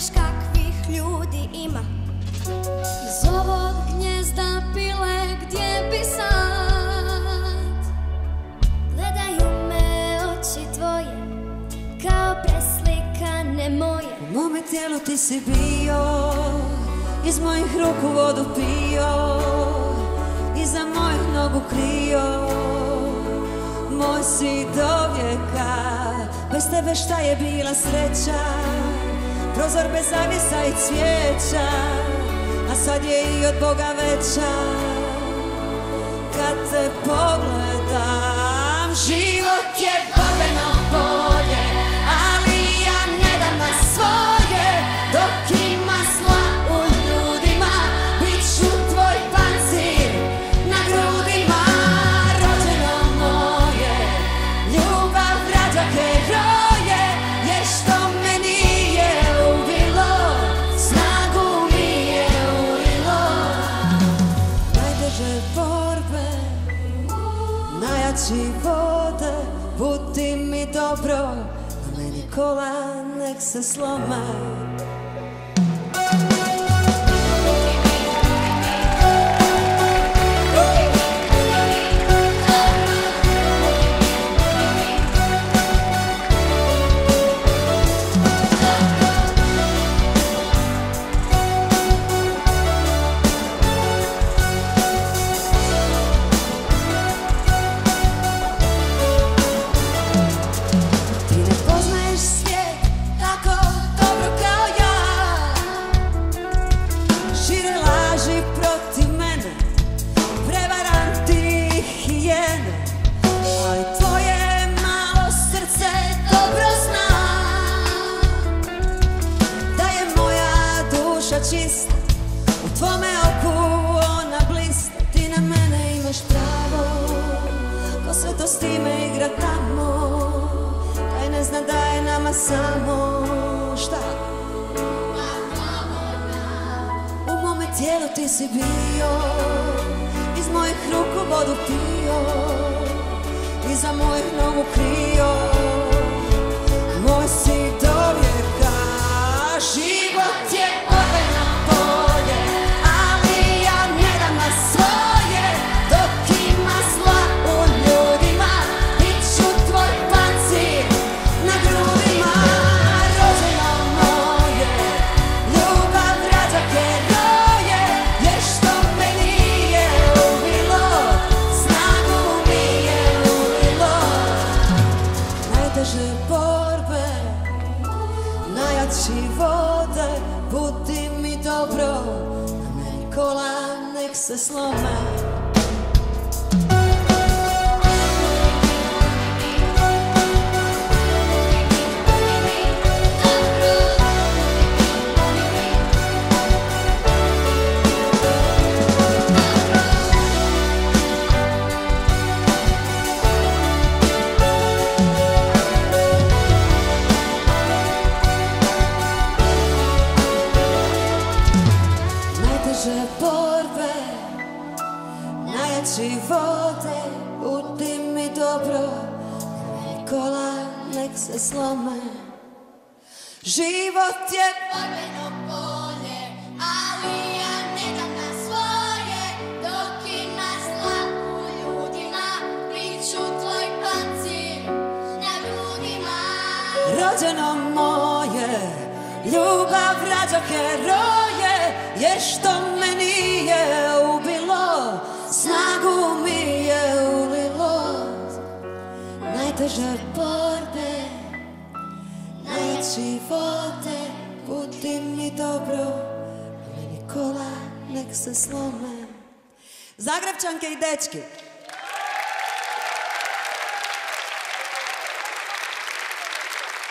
znaš kakvih ljudi ima. Iz ovog gnjezda pile gdje bi sad. Gledaju me oči tvoje kao preslikane moje. U mome tijelu ti si bio, iz mojih ruku vodu pio, iza mojih nogu krio. Moj si do vijeka, bez tebe šta je bila sreća. Prozor bez zavjesa i cvijeća, a sad je i od Boga veća. Kad te pogledam, život je borbeno polje, ali ja ne dam na svoje. Dok ima zla u ljudima, bit ću tvoj pancir na grudima. Rođeno moje, ljubav rađa heroje, jer što me nije ubilo, snagu mi je ulilo. Najteže borbe, najjači vode, puti mi dobro, a meni kola nek se sloma. Čista, u tvome oku ona blista. Ti na mene imaš pravo, ko sve to s time igra tamo. Taj ne zna da je nama samo. Šta? U mome tijelu ti si bio, iz mojih ruku vodu pio, iza mojih nogu krio. Moj si do vijeka, život je borbeno polje, ali ja ne dam na svoje. Dok ima zla u ljudima, bit ću tvoj pancir na grudima. Rođeno moje, ljubav rađa heroje, jer što me nije ubilo, snagu mi je ulilo. Najteže borbe, najjači vode, puti mi dobro, a meni kola nek se slome. Najteže borbe, najjači vode, puti mi dobro, meni kola nek se slome. Život je borbeno polje, ali ja ne dam na svoje. Dok ima zla u ljudima, bit ću tvoj pancir na grudima. Rođeno moje, ljubav rađa heroje, jer što me nije ubilo, snagu mi je ulilo. Najteže borbe, najjači vode, puti mi dobro, a meni kola nek se slome. Zagrepčanke i dečki.